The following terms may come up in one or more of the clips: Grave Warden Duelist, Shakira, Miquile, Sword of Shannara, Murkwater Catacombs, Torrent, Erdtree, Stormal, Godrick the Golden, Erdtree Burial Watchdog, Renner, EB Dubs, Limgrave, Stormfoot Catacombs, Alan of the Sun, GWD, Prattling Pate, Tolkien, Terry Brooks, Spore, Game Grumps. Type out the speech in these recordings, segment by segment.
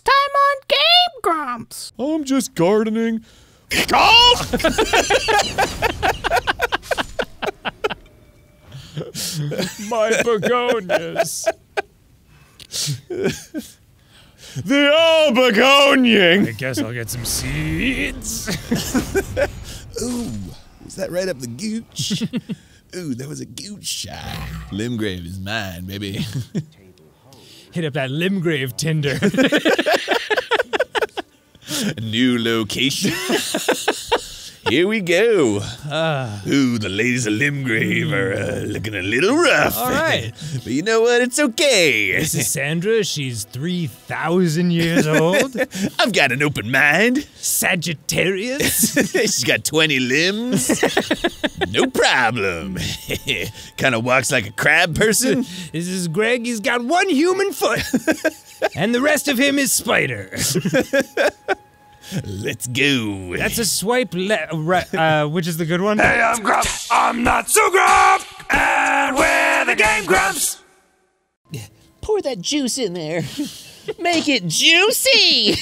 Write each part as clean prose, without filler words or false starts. First time on Game Grumps. I'm just gardening. Golf! My begonias. They all begoniaing. I guess I'll get some seeds. Ooh, was that right up the gooch? Ooh, that was a gooch shot. Limgrave is mine, baby. Hit up that Limgrave Tinder. New location. Here we go. Ooh, the ladies of Limgrave are looking a little rough. All right. But you know what? It's okay. This is Sandra. She's 3,000 years old. I've got an open mind. Sagittarius. She's got 20 limbs. No problem. Kind of walks like a crab person. This is Greg. He's got one human foot. And the rest of him is spider. Let's go. That's a swipe left, right, which is the good one. Hey, I'm Grump. I'm not so Grump. And we're the Game Grumps. Pour that juice in there. Make it juicy.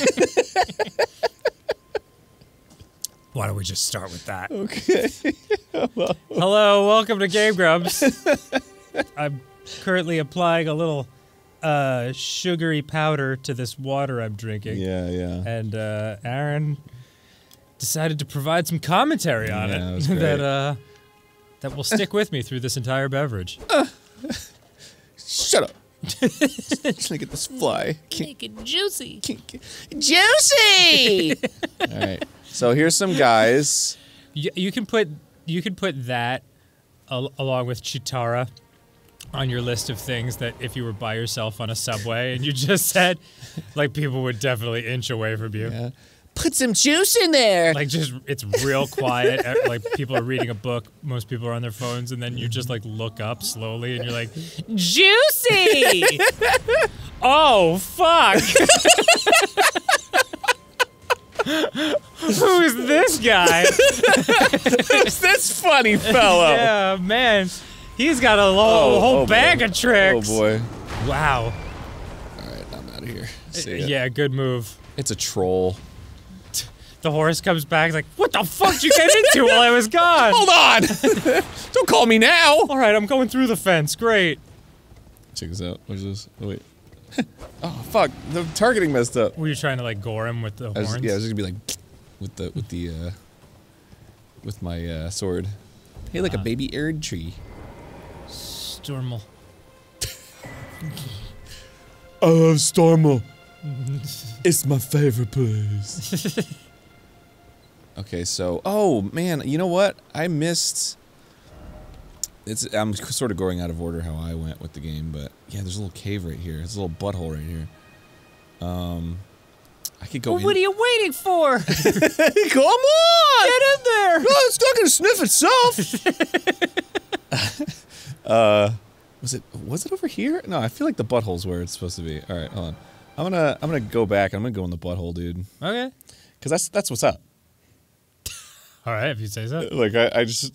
Why don't we just start with that? Okay. Hello. Hello, welcome to Game Grumps. I'm currently applying a little sugary powder to this water I'm drinking. Yeah. And Aaron decided to provide some commentary on it that will stick with me through this entire beverage. Shut up. Just look at this fly. Make it juicy. Juicy. All right. So here's some guys. You can put that along with Chitara on your list of things that if you were by yourself on a subway and you just said, like, people would definitely inch away from you. Yeah. Put some juice in there. Like, just, it's real quiet. Like, people are reading a book. Most people are on their phones. And then you just, like, look up slowly and you're like, juicy! Oh, fuck! Who's this guy? Who's this funny fellow? Yeah, man. He's got a whole bag of tricks. Oh boy! Wow. All right, I'm out of here. See ya. Yeah, good move. It's a troll. The horse comes back. He's like, "What the fuck did you get into while I was gone?" Hold on! Don't call me now. All right, I'm going through the fence. Great. Check this out. What's this? Oh, wait. Oh fuck! The targeting messed up. Were you trying to like gore him with the horns? Yeah, I was just gonna be like, with my sword. Hey, like a baby Erdtree. Stormal. I love Stormal. It's my favorite place. Okay, so oh man, you know what? I missed. I'm sort of going out of order how I went with the game, but yeah, there's a little cave right here. There's a little butthole right here. I could go. Well, what are you waiting for? Come on! Get in there! No, it's not gonna sniff itself. Was it over here? No, I feel like the butthole's where it's supposed to be. All right, hold on. I'm gonna go back. I'm gonna go in the butthole, dude. Okay. Cause that's what's up. All right, if you say so. Like that's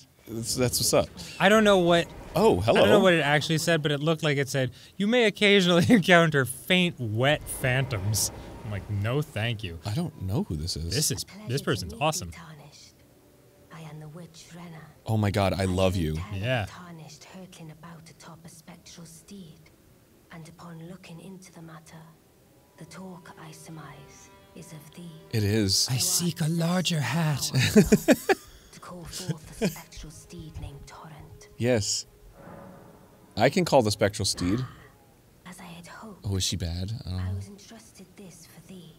what's up. I don't know what. Oh, hello. I don't know what it actually said, but it looked like it said you may occasionally encounter faint, wet phantoms. I'm like, no, thank you. I don't know who this is. This person's awesome. I am the witch Renner. Oh my God, I love you. Yeah. Hurtling about atop a spectral steed, and upon looking into the matter, the talk I surmise is of thee. It is. I seek a larger hat. To call forth a spectral steed named Torrent. Yes. I can call the spectral steed. As I had hoped. Oh, is she bad? Oh. I was entrusted this for thee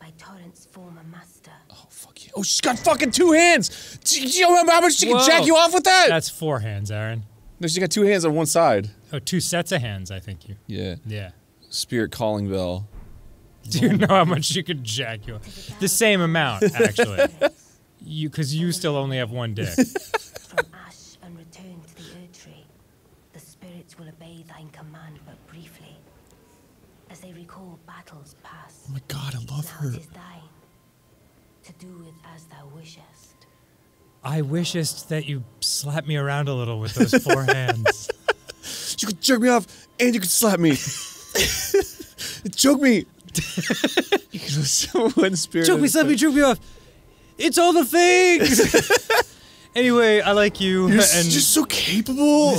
by Torrent's former master. Oh, fuck you. Oh, she's got fucking two hands! Do you remember how much she can jack you off with that? That's four hands, Aaron. No, she got two hands on one side. Oh, two sets of hands, I think. Yeah. Spirit calling bell. Do you know how much you could jack you? The same amount, actually. Because you still only have one dick. From ash and return to the Erdtree. The spirits will obey thine command, but briefly, as they recall battles past. Oh my God, I love her. Now it is thine to do with as thou wishest. I wishest that you slap me around a little with those four hands. You could jerk me off, and you could slap me. Choke me. You can lose one spirit. Choke me, slap me, choke me off. It's all the things. Anyway, I like you. You're just so capable.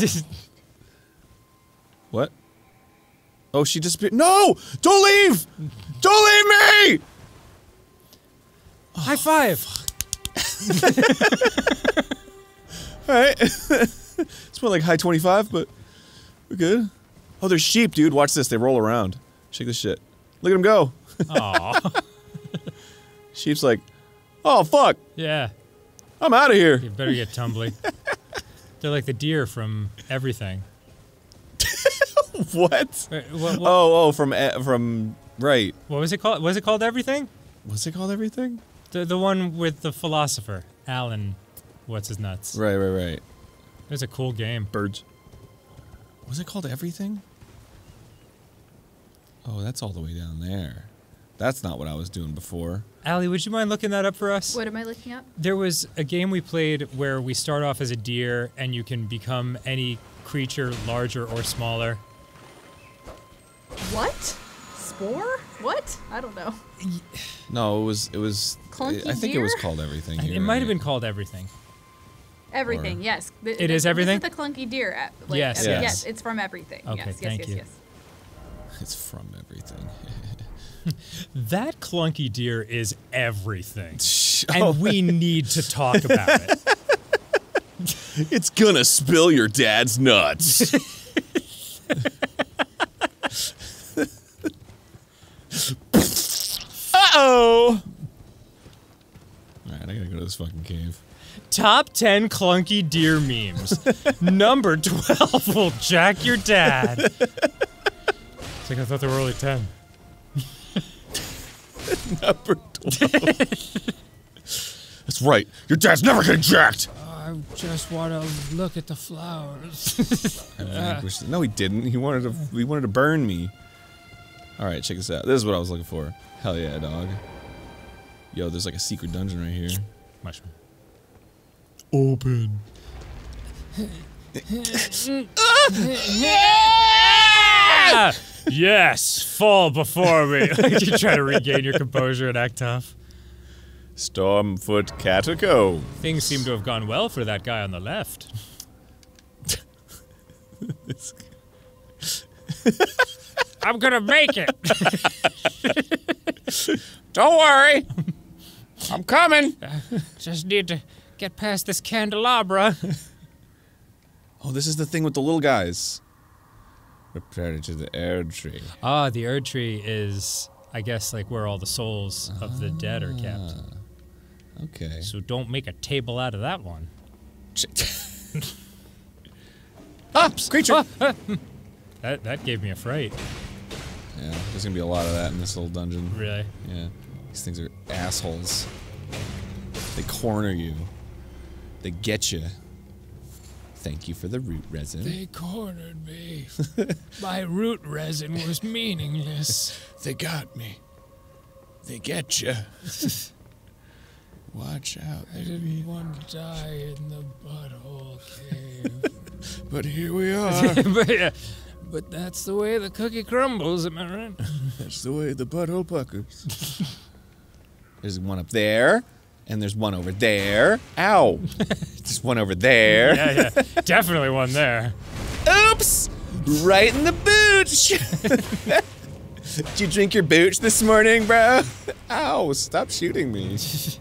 What? Oh, she disappeared. No! Don't leave! Don't leave me! High five. All right. It's more like high 25, but we're good. Oh, there's sheep, dude. Watch this. They roll around. Shake this shit. Look at him go. Aww. Sheep's like, oh fuck. Yeah. I'm out of here. You better get tumbling. They're like the deer from everything. What? What? Oh, from right. What was it called? Was it called Everything? Was it called Everything? The one with the philosopher, Alan, what's his nuts? Right. It was a cool game. Birds. Was it called Everything? Oh, that's all the way down there. That's not what I was doing before. Allie, would you mind looking that up for us? What am I looking up? There was a game we played where we start off as a deer and you can become any creature, larger or smaller. What? Spore? What? I don't know. No, it was Clunky I think deer? It was called Everything. Here, it might have been called Everything. Everything, or, yes. It is Everything? This is the Clunky Deer. Like, yes, it's from Everything. Okay, yes, thank you. It's from Everything. That Clunky Deer is everything. And we need to talk about it. It's gonna spill your dad's nuts. Uh-oh! Alright, I gotta go to this fucking cave. Top 10 Clunky Deer memes. Number 12 will jack your dad. It's like I thought there were only 10. Number 12. That's right. Your dad's never getting jacked. I just want to look at the flowers. No, he didn't. He wanted to burn me. All right, check this out. This is what I was looking for. Hell yeah, dog. Yo, there's like a secret dungeon right here. Mushroom. Open. Yeah! Yes, fall before me. You try to regain your composure and act tough. Stormfoot Catacombs. Things seem to have gone well for that guy on the left. I'm gonna make it. Don't worry, I'm coming. Just need to get past this candelabra. Oh, this is the thing with the little guys. Preparing to the Erdtree. Ah, the Erdtree is, I guess, like where all the souls of the dead are kept. Okay. So don't make a table out of that one. Creature! That gave me a fright. Yeah, there's gonna be a lot of that in this little dungeon. Really? Yeah. These things are assholes. They corner you. They get you. Thank you for the root resin. They cornered me. My root resin was meaningless. They got me. They get you. Watch out. I didn't want to die in the butthole cave. But here we are. But that's the way the cookie crumbles, am I right? That's the way the butthole puckers. There's one up there. And there's one over there. Ow! Just one over there. Yeah. Definitely one there. Oops! Right in the booch! Did you drink your booch this morning, bro? Ow, stop shooting me. So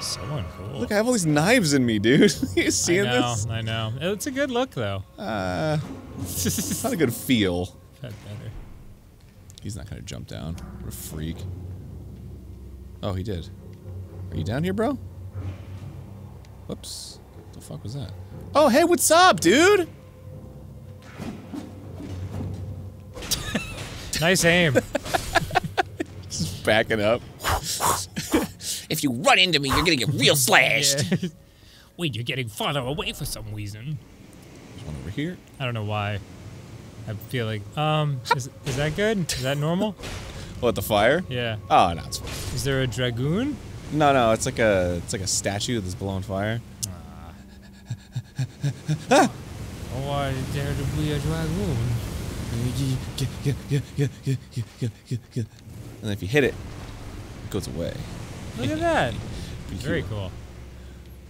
uncool. Look, I have all these knives in me, dude. You seeing this? I know. It's a good look, though. It's not a good feel. Got better. He's not gonna jump down. What a freak. Oh, he did. Are you down here, bro? Whoops. What the fuck was that? Oh, hey, what's up, dude? Nice aim. Just backing up. If you run into me, you're gonna get real slashed. Yeah. Wait, you're getting farther away for some reason. There's one over here. I don't know why. I feel like, is that good? Is that normal? What, the fire? Yeah. Oh, no, it's fine. Is there a dragoon? No, it's like a statue that's blowing fire. Ah. Oh, I dare to be a dragoon. and if you hit it, it goes away. Look at that. Very cool.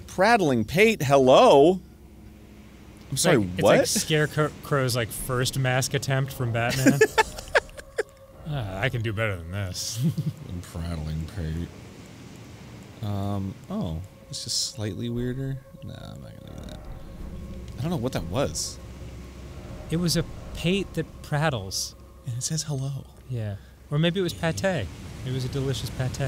Prattling Pate, hello? I'm sorry, like, what? It's like Scarecrow's like first mask attempt from Batman. I can do better than this. I'm Prattling Pate. Oh, it's just slightly weirder. Nah, I'm not gonna do that. I don't know what that was. It was a pate that prattles. And it says hello. Yeah. Or maybe it was pate. It was a delicious pate.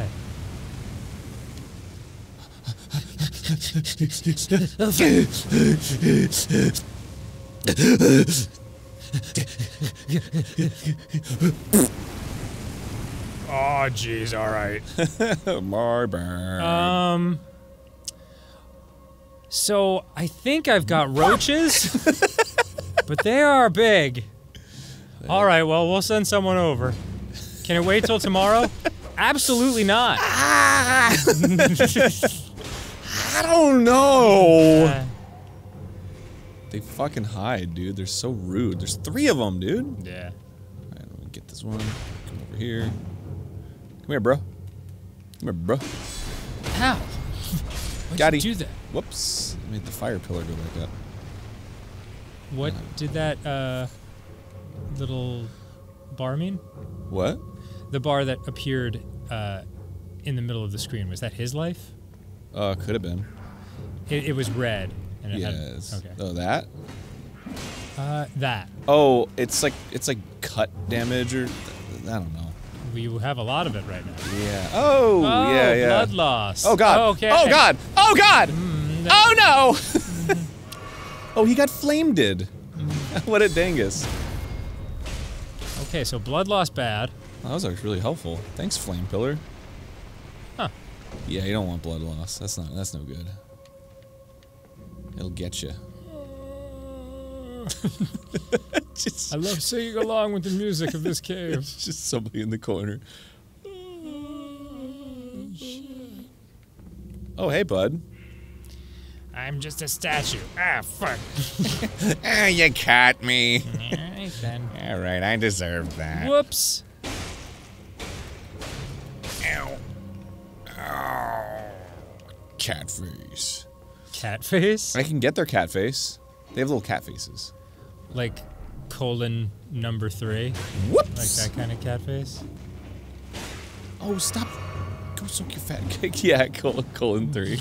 Oh, jeez, all right. My bad. So, I think I've got roaches, but they are big. All right, well, we'll send someone over. Can it wait till tomorrow? Absolutely not. I don't know. They fucking hide, dude. They're so rude. There's 3 of them, dude. Yeah. All right, let me get this one. Come over here. Come here, bro. Come here, bro. How? Got you. Do that? Whoops. I made the fire pillar go back up. What did that little bar mean? What? The bar that appeared in the middle of the screen. Was that his life? Could have been. It was red. And it yes. Had, okay. Oh, that? That. Oh, it's like cut damage or I don't know. We have a lot of it right now. Yeah. Oh, oh yeah, yeah. Blood loss. Oh god. Oh, okay. Oh god. Oh god. Oh no. Oh, he got flamed-ed. What a dangus. Okay, so blood loss bad. Well, that was actually really helpful. Thanks, Flame Pillar. Huh. Yeah, you don't want blood loss. That's no good. It'll get you. I love singing along with the music of this cave. It's just somebody in the corner. Oh, hey, bud. I'm just a statue. Ah, fuck. Ah, you caught me. Alright then. Alright, I deserve that. Whoops. Ow. Oh. Cat face. Cat face? I can get their cat face. They have little cat faces. Like colon #3? Whoops! Like that kind of cat face? Oh, stop. Go soak your fat cake. Yeah, colon 3.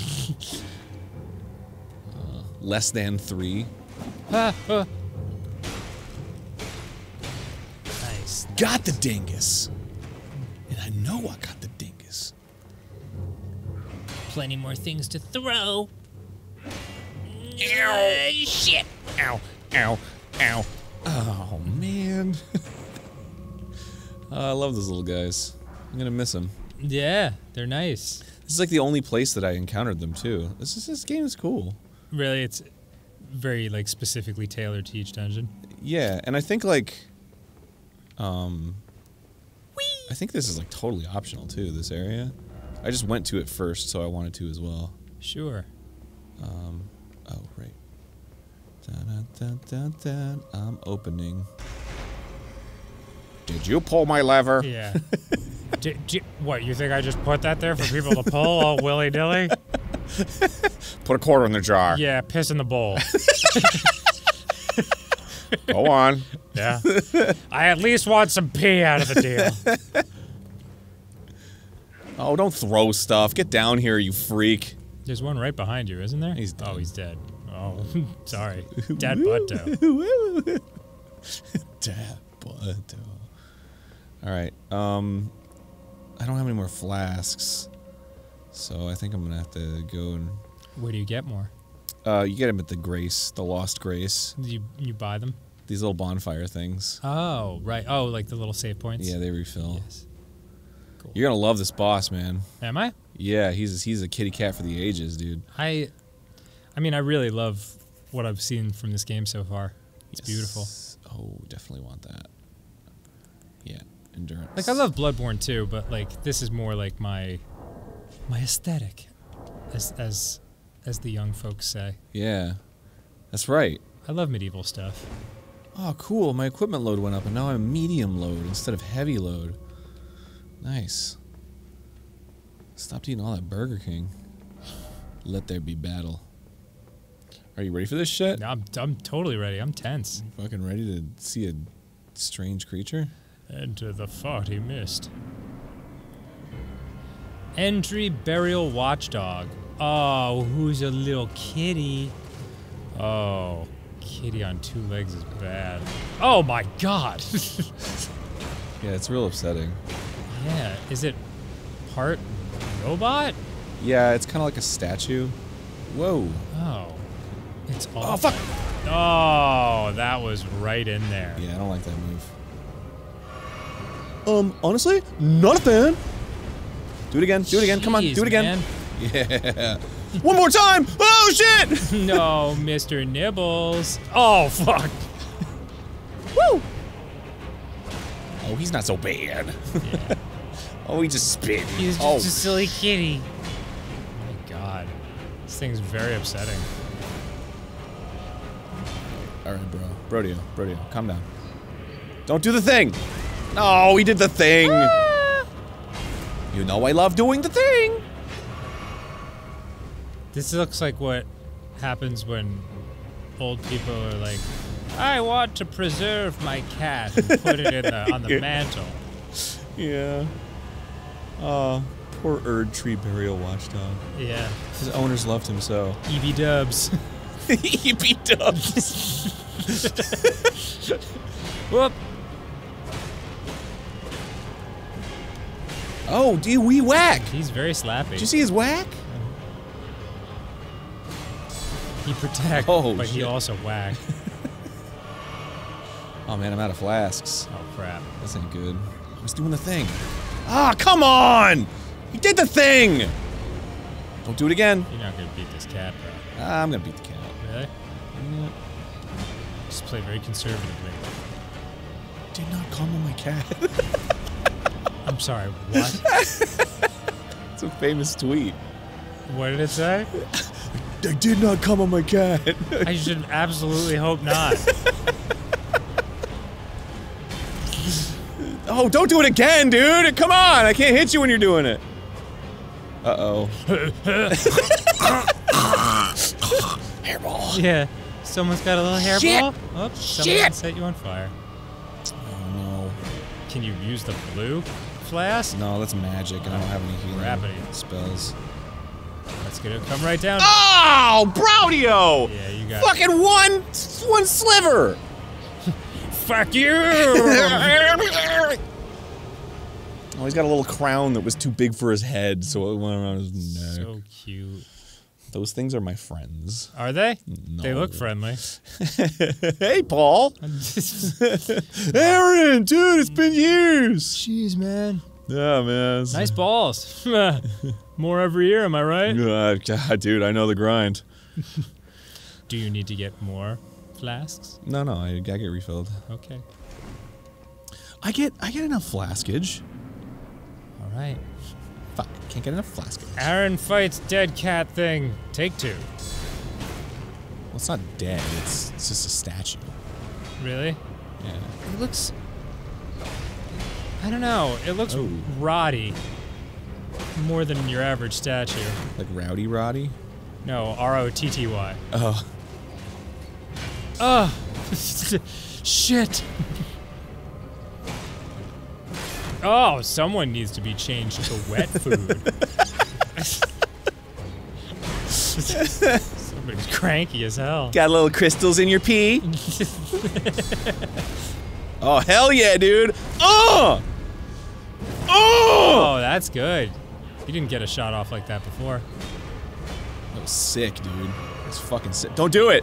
Less than 3. Ah, ah. Nice. Got the dingus. And I know I got the dingus. Plenty more things to throw. Ow. Shit. Ow. Ow. Ow. Oh, man. I love those little guys. I'm gonna miss them. Yeah, they're nice. This is like the only place that I encountered them, too. This game is cool. Really, it's very, like, specifically tailored to each dungeon. Yeah, and I think, like, Whee! I think this is, like, totally optional, too, this area. I just went to it first, so I wanted to as well. Sure. Oh, right. Dun-dun-dun-dun-dun. I'm opening. Did you pull my lever? Yeah. What, you think I just put that there for people to pull all willy-dilly? Put a quarter in the jar. Yeah, piss in the bowl. Go on. Yeah. I at least want some pee out of the deal. Oh, don't throw stuff. Get down here, you freak. There's one right behind you, isn't there? He's dead. Oh, he's dead. Oh, sorry. Dad butto. Dad butto. Alright, I don't have any more flasks. So I think I'm gonna have to go and. Where do you get more? You get them at the Grace, the Lost Grace. You buy them? These little bonfire things. Oh right. Oh, like the little save points. Yeah, they refill. Yes. Cool. You're gonna love this boss, man. Am I? Yeah, he's a kitty cat for the ages, dude. I mean, I really love what I've seen from this game so far. It's beautiful. Oh, definitely want that. Yeah, endurance. Like I love Bloodborne too, but like this is more like my aesthetic, as the young folks say. Yeah, that's right. I love medieval stuff. Oh, cool! My equipment load went up, and now I'm medium load instead of heavy load. Nice. Stopped eating all that Burger King. Let there be battle. Are you ready for this shit? I'm totally ready. I'm tense. You fucking ready to see a strange creature? Enter the farty mist. Erdtree Burial Watchdog. Oh, who's a little kitty? Oh, kitty on two legs is bad. Oh my god! Yeah, it's real upsetting. Yeah, is it part robot? Yeah, it's kind of like a statue. Whoa. Oh. It's all. Oh, fuck! Oh, that was right in there. Yeah, I don't like that move. Honestly, not a fan. Do it again, do it again, come on, do it again. Man. Yeah. One more time! Oh, shit! No, Mr. Nibbles. Oh, fuck. Woo! Oh, he's not so bad. Yeah. Oh, he just spit. He's just a silly kitty. Oh, my God. This thing's very upsetting. All right, bro. Brodeo, calm down. Don't do the thing! No, he did the thing! Ah. You know I love doing the thing! This looks like what happens when old people are like, I want to preserve my cat and put it in the, on the mantle. Yeah. Oh, poor Erdtree Burial Watchdog. Yeah. His owners loved him so. EB-dubs. EB-dubs. Whoop. Oh, dude, we whack. He's very slappy. Did you see his whack? He protects, but shit. He also whack. Oh man, I'm out of flasks. Oh crap. This ain't good. I was doing the thing. Ah, come on! He did the thing! Don't do it again. You're not gonna beat this cat, bro. I'm gonna beat the cat. Really? Yeah. Just play very conservatively. Do not combo my cat. I'm sorry, what? It's a famous tweet. What did it say? I did not come on my cat. I should absolutely hope not. Oh, don't do it again, dude! Come on! I can't hit you when you're doing it. Uh-oh. Hairball. Yeah. Someone's got a little hairball? Oh, someone set you on fire. Oh, no. Can you use the blue flask? No, that's magic, and I don't have any healing spells. That's gonna come right down. Oh, Brodeo! Yeah, you got fucking it. one sliver. Fuck you! Oh, he's got a little crown that was too big for his head, so it went around his neck. So cute. Those things are my friends. Are they? No. They look friendly. Hey, Paul. Aaron, dude, it's been years. Jeez, man. Yeah, man. Nice balls. More every year, am I right? God, dude, I know the grind. Do you need to get more flasks? No, no, I get refilled. Okay. I get enough flaskage. All right. Fuck, can't get enough flaskage. Aaron fights dead cat thing. Take two. Well, it's not dead. It's just a statue. Really? Yeah. It looks. I don't know. It looks rotty. More than your average statue. Like Rowdy Roddy? No, R-O-T-T-Y. Oh. Oh! Shit! Oh, someone needs to be changed to wet food. Somebody's cranky as hell. Got little crystals in your pee? Oh, hell yeah, dude! Oh! Oh! Oh, that's good. You didn't get a shot off like that before. That was sick, dude. That's fucking sick. Don't do it!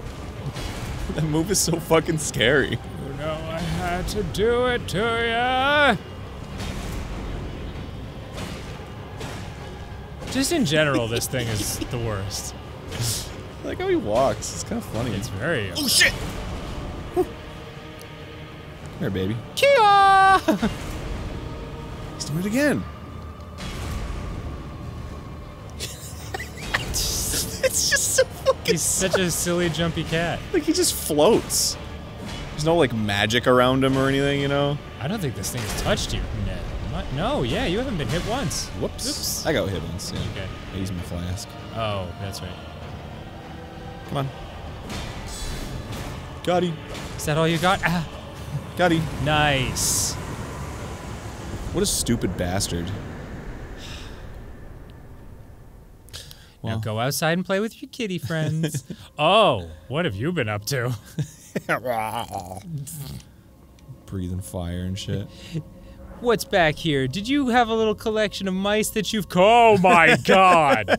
That move is so fucking scary. You know I had to do it to ya! Just in general, this thing is the worst. I like how he walks. It's kind of funny. It's very upsetting. Oh, shit! Whew. Come here, baby. Kia! Let's do it again. It's just so fucking. He's such a silly, jumpy cat. Like, he just floats. There's no, like, magic around him or anything, you know? I don't think this thing has touched you. What? No, yeah, you haven't been hit once. Whoops. Oops. I got hit once, yeah. Okay. I used my flask. Oh, that's right. Come on. Got him. Is that all you got? Ah. Got him. Nice. What a stupid bastard. Well. Now go outside and play with your kitty friends. Oh, what have you been up to? Breathing fire and shit. What's back here? Did you have a little collection of mice that you've- Oh my god!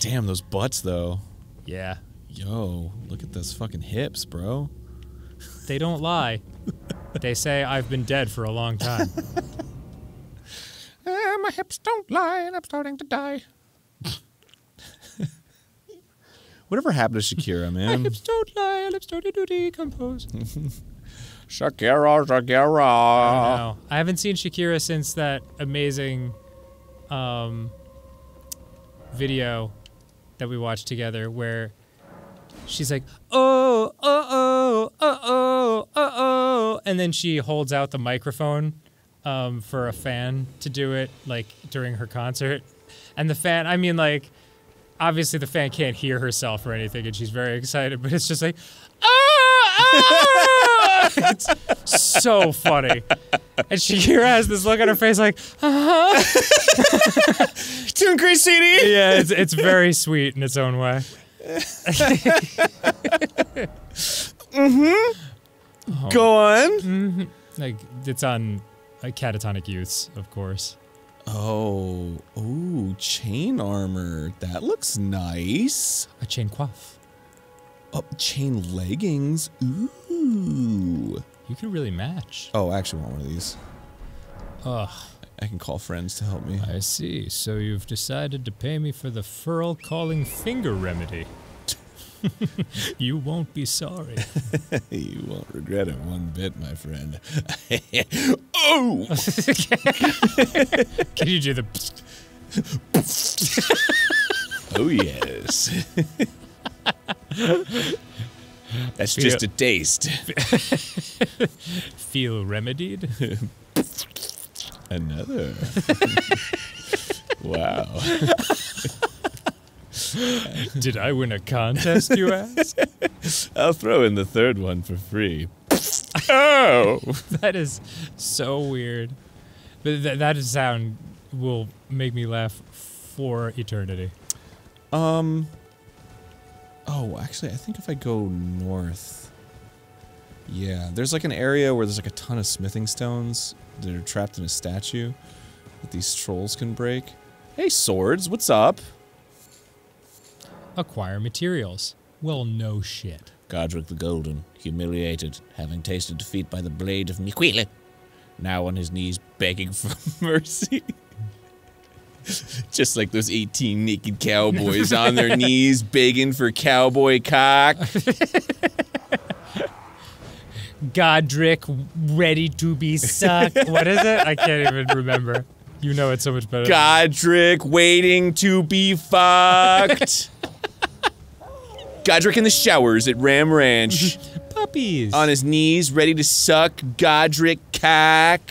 Damn, those butts though. Yeah. Yo, look at those fucking hips, bro. They don't lie. They say I've been dead for a long time. My hips don't lie and I'm starting to die. Whatever happened to Shakira, man? My hips don't lie and I'm starting to decompose. Shakira, Shakira. I don't know. I haven't seen Shakira since that amazing video that we watched together where she's like, oh, oh, oh, oh, oh, oh, and then she holds out the microphone for a fan to do it, like, during her concert. And the fan, I mean, like, obviously the fan can't hear herself or anything, and she's very excited, but it's just like, it's so funny. And Shakira has this look on her face like, To increase CD? Yeah, it's very sweet in its own way. Oh. Go on. Like, it's on catatonic youths, of course. Oh. Ooh, chain armor. That looks nice. A chain coif. Oh, chain leggings. Ooh. You can really match. Oh, I actually want one of these. Ugh. I can call friends to help me. I see. So you've decided to pay me for the furl calling finger remedy. You won't be sorry. You won't regret it one bit, my friend. Oh! Can you do the... Oh, yes. That's feel, just a taste. Feel remedied? Another. Wow. Did I win a contest, you ask? I'll throw in the third one for free. Oh! That is so weird. But that sound will make me laugh for eternity. Oh, actually, I think if I go north, yeah, there's like an area where there's like a ton of smithing stones that are trapped in a statue that these trolls can break. Hey, swords, what's up? Acquire materials. Well, no shit. Godrick the Golden, humiliated, having tasted defeat by the blade of Miquile, now on his knees begging for mercy. Just like those 18 naked cowboys on their knees begging for cowboy cock. Godrick ready to be sucked. What is it? I can't even remember. You know it so much better. Godrick waiting to be fucked. Godrick in the showers at Ram Ranch. Puppies. On his knees ready to suck Godrick cock.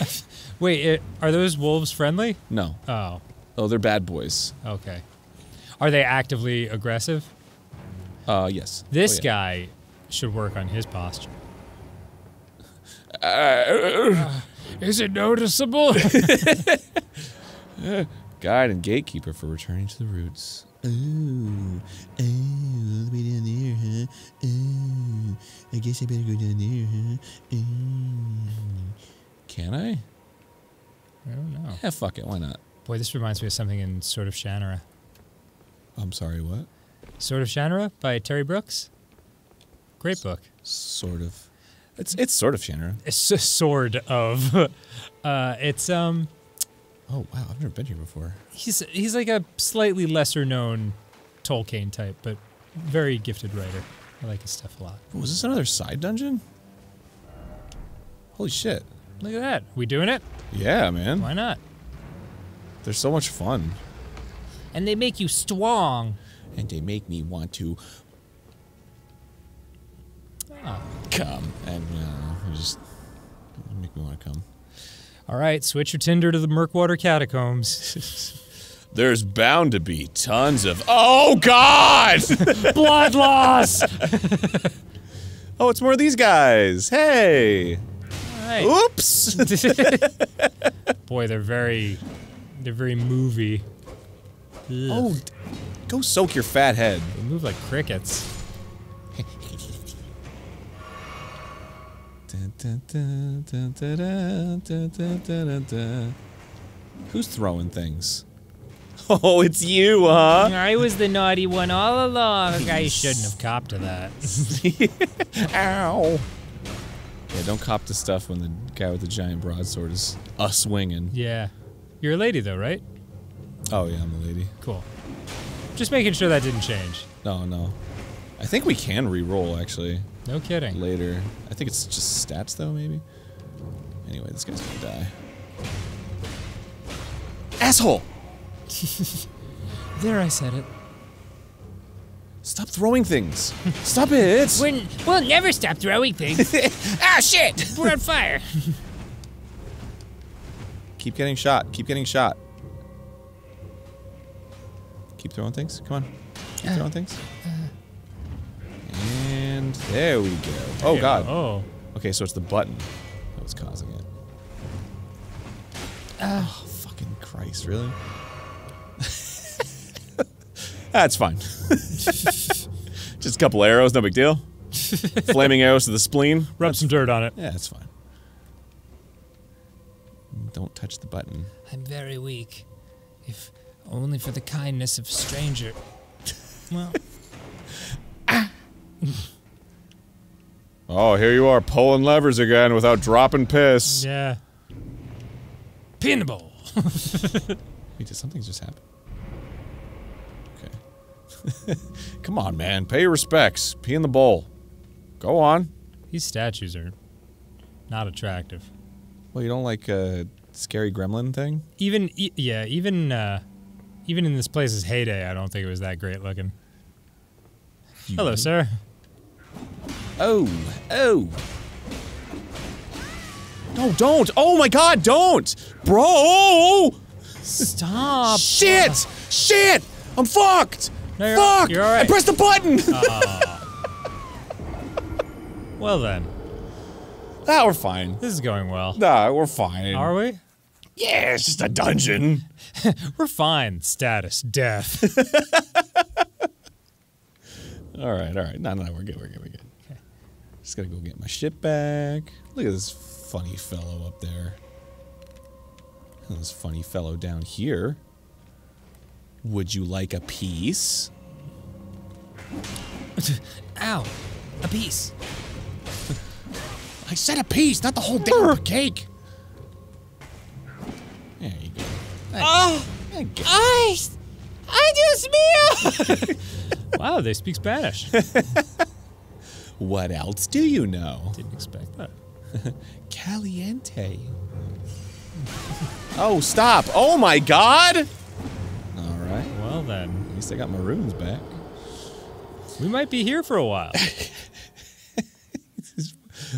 Wait, are those wolves friendly? No. Oh. Oh, they're bad boys. Okay. Are they actively aggressive? Yes. This guy should work on his posture. Is it noticeable? Guide and gatekeeper for returning to the roots. Ooh. Oh, all the way down there, huh? Oh, I guess I better go down there, huh? Ooh. Can I? I don't know. Yeah, fuck it, why not? Boy, this reminds me of something in Sword of Shannara. I'm sorry, what? Sword of Shannara by Terry Brooks. Great book. Sort of. It's Sword of Shannara. It's a sword of. Oh wow, I've never been here before. He's like a slightly lesser known Tolkien type, but very gifted writer. I like his stuff a lot. Was this another side dungeon? Holy shit! Look at that. We doing it? Yeah, man. Why not? They're so much fun. And they make you strong. And they make me want to... Oh. Come. And, just... Make me want to come. All right, switch your Tinder to the Murkwater Catacombs. There's bound to be tons of— oh God! Blood loss! Oh, it's more of these guys. Hey! All right. Oops! Boy, they're very movie. Ugh. Oh, go soak your fat head. They move like crickets. Who's throwing things? Oh, it's you, huh? I was the naughty one all along. I shouldn't have copped to that. Ow. Yeah, don't cop to stuff when the guy with the giant broadsword is swinging. Yeah. You're a lady, though, right? Oh, yeah, I'm a lady. Cool. Just making sure that didn't change. No, no. I think we can re-roll, actually. No kidding. Later. I think it's just stats, though, maybe? Anyway, this guy's gonna die. Asshole! There, I said it. Stop throwing things! Stop it! We'll never stop throwing things! Ah, shit! We're on fire! Keep getting shot. Keep getting shot. Keep throwing things. Come on. Keep throwing things. And there we go. Oh, hey, God. Oh. Okay, so it's the button that was causing it. Oh, fucking Christ, really? That's fine. Just a couple arrows, no big deal. Flaming arrows to the spleen. Rub some dirt on it. Yeah, that's fine. Don't touch the button. I'm very weak. If only for the kindness of a stranger. Well. Ah. Oh, here you are pulling levers again without dropping piss. Yeah. Pinball. Wait, did something just happen? Come on, man. Pay your respects. Pee in the bowl. Go on. These statues are not attractive. Well, you don't like a scary gremlin thing? Even, even in this place's heyday, I don't think it was that great looking. Hello, sir. Oh, oh. No, don't! Oh my God, don't! Bro! Stop! Shit! Shit! I'm fucked! No, you're— fuck! You're all right. I pressed the button! Well then. Nah, we're fine. This is going well. Nah, we're fine. Are we? Yeah, it's just a dungeon. We're fine. Status. Death. Alright, alright. No, no, we're good, we're good, we're good. Okay. Just gotta go get my shit back. Look at this funny fellow up there. And this funny fellow down here. Would you like a piece? Ow! A piece! I said a piece, not the whole damn cake! There you go. Oh! I just meow! Wow, they speak Spanish. What else do you know? Didn't expect that. Caliente. Oh, stop! Oh my God! Well then, at least I got my runes back. We might be here for a while.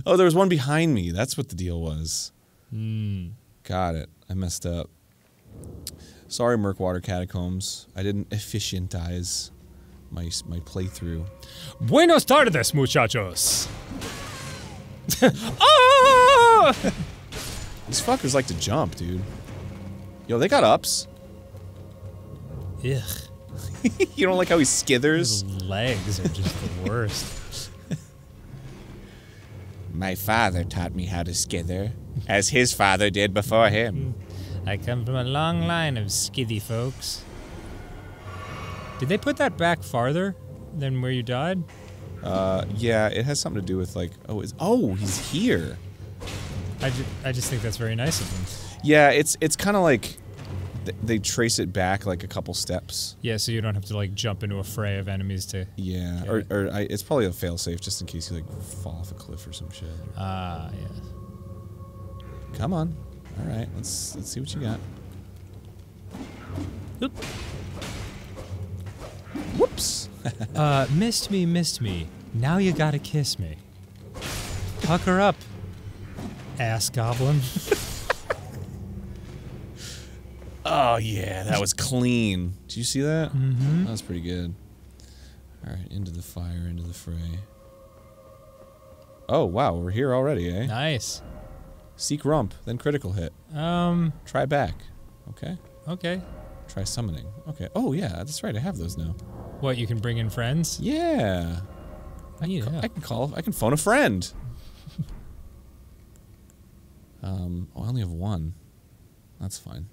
Oh, there was one behind me. That's what the deal was. Mm. Got it. I messed up. Sorry, Murkwater Catacombs. I didn't efficientize my playthrough. Buenos tardes, muchachos. Oh! These fuckers like to jump, dude. Yo, they got ups. Ugh. You don't like how he skithers? His legs are just the worst. My father taught me how to skither, as his father did before him. I come from a long line of skithy folks. Did they put that back farther than where you died? Yeah, it has something to do with like, oh, he's here. I just think that's very nice of him. Yeah, it's kind of like... They trace it back like a couple steps. Yeah, so you don't have to like jump into a fray of enemies to. Yeah, or it's probably a failsafe just in case you like fall off a cliff or some shit. Ah, yeah. Come on, all right, let's see what you got. Oop. Whoops. Missed me. Now you gotta kiss me. Pucker up, ass goblin. Oh yeah, that was clean. Did you see that? Mm-hmm. That was pretty good. Alright, into the fire, into the fray. Oh wow, we're here already, eh? Nice. Seek rump, then critical hit. Try back. Okay. Okay. Try summoning. Okay. Oh yeah, that's right, I have those now. What, you can bring in friends? Yeah. I can phone a friend. Oh, I only have one. That's fine.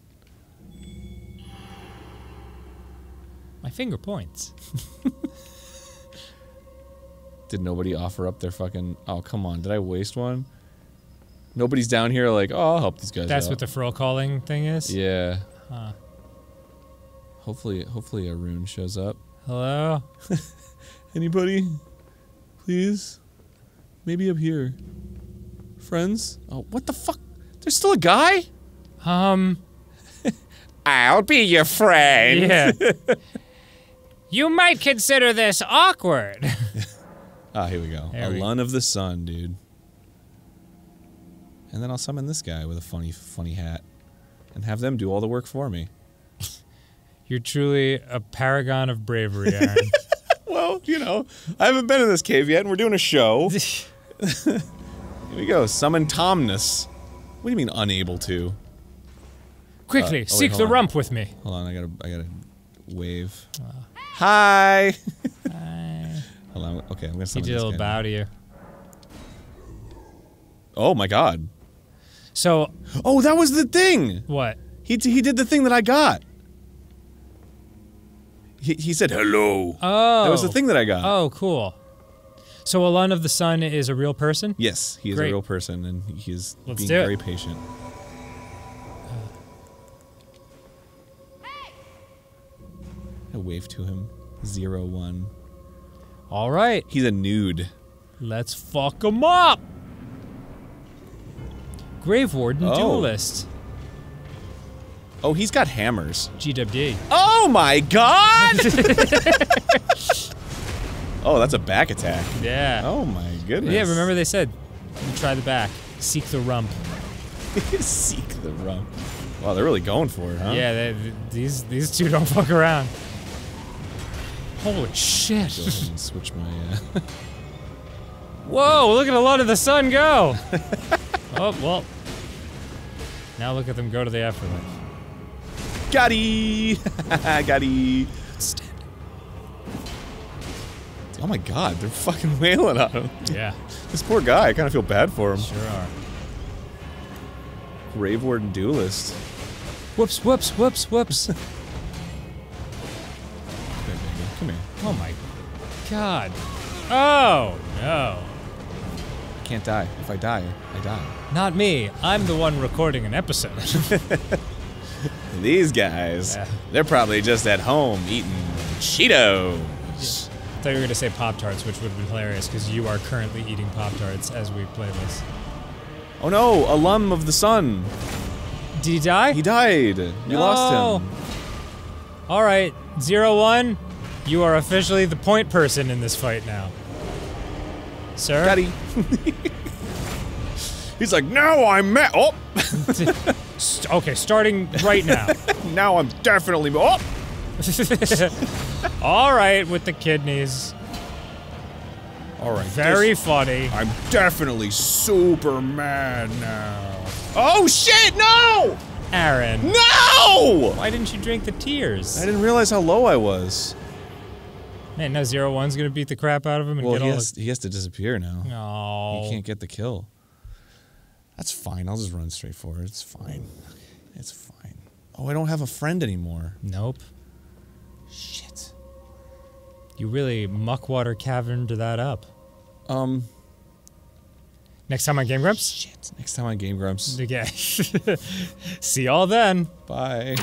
My finger points. Did nobody offer up their fucking... Oh, come on. Did I waste one? Nobody's down here like, oh, I'll help these guys out. That's what the frill calling thing is? Yeah. Huh. Hopefully a rune shows up. Hello? Anybody? Please? Maybe up here. Friends? Oh, what the fuck? There's still a guy? I'll be your friend. Yeah. You might consider this awkward. Ah, here we go. Alan of the Sun, dude. And then I'll summon this guy with a funny hat. And have them do all the work for me. You're truly a paragon of bravery, Aaron. Well, you know, I haven't been in this cave yet and we're doing a show. Here we go, summon Tomness. What do you mean unable to? Quickly, seek the rump with me. Hold on, I gotta wave. Hi! Hi. Hold on, okay, I'm gonna summon this guy. He did a little bow to you. Oh my god. So... Oh, that was the thing! What? He did the thing that I got. He said hello. Oh. That was the thing that I got. Oh, cool. So Alan of the Sun is a real person? Yes, he is a real person, and he is being very patient. I wave to him. 0-1. Alright. He's a nude. Let's fuck him up! Grave Warden Duelist. Oh, he's got hammers. GWD. Oh my god! Oh, that's a back attack. Yeah. Oh my goodness. Yeah, remember they said, you try the back. Seek the rump. Seek the rump. Wow, they're really going for it, huh? Yeah, these two don't fuck around. Holy shit! Go ahead and switch my. Whoa! Look at a lot of the sun go. Oh well. Now look at them go to the afterlife. Gotti! Gotti! Oh my god, they're fucking wailing on him. Yeah. This poor guy. I kind of feel bad for him. Sure are. Grave Warden Duelist. Whoops! Whoops! Whoops! Whoops! Come here. Oh my god. Oh no. I can't die. If I die, I die. Not me. I'm the one recording an episode. These guys, they're probably just at home eating Cheetos. I thought you were going to say Pop-Tarts, which would have been hilarious because you are currently eating Pop-Tarts as we play this. Oh no, Alum of the Sun. Did he die? He died. You lost him. Alright, 0-1. You are officially the point person in this fight now. Sir? Daddy. He's like, now I'm mad. Oh! Okay, starting right now. Now I'm definitely. Oh! Alright, with the kidneys. Alright. Very funny. I'm definitely super mad now. Oh shit, no! Aaron. No! Why didn't you drink the tears? I didn't realize how low I was. Man, now 0-1's gonna beat the crap out of him and get all the- he has to disappear now. No. He can't get the kill. That's fine, I'll just run straight for it. It's fine. It's fine. Oh, I don't have a friend anymore. Nope. Shit. You really Muckwater Caverned that up. Next time on Game Grumps? Shit. Next time on Game Grumps. Okay. See y'all then. Bye.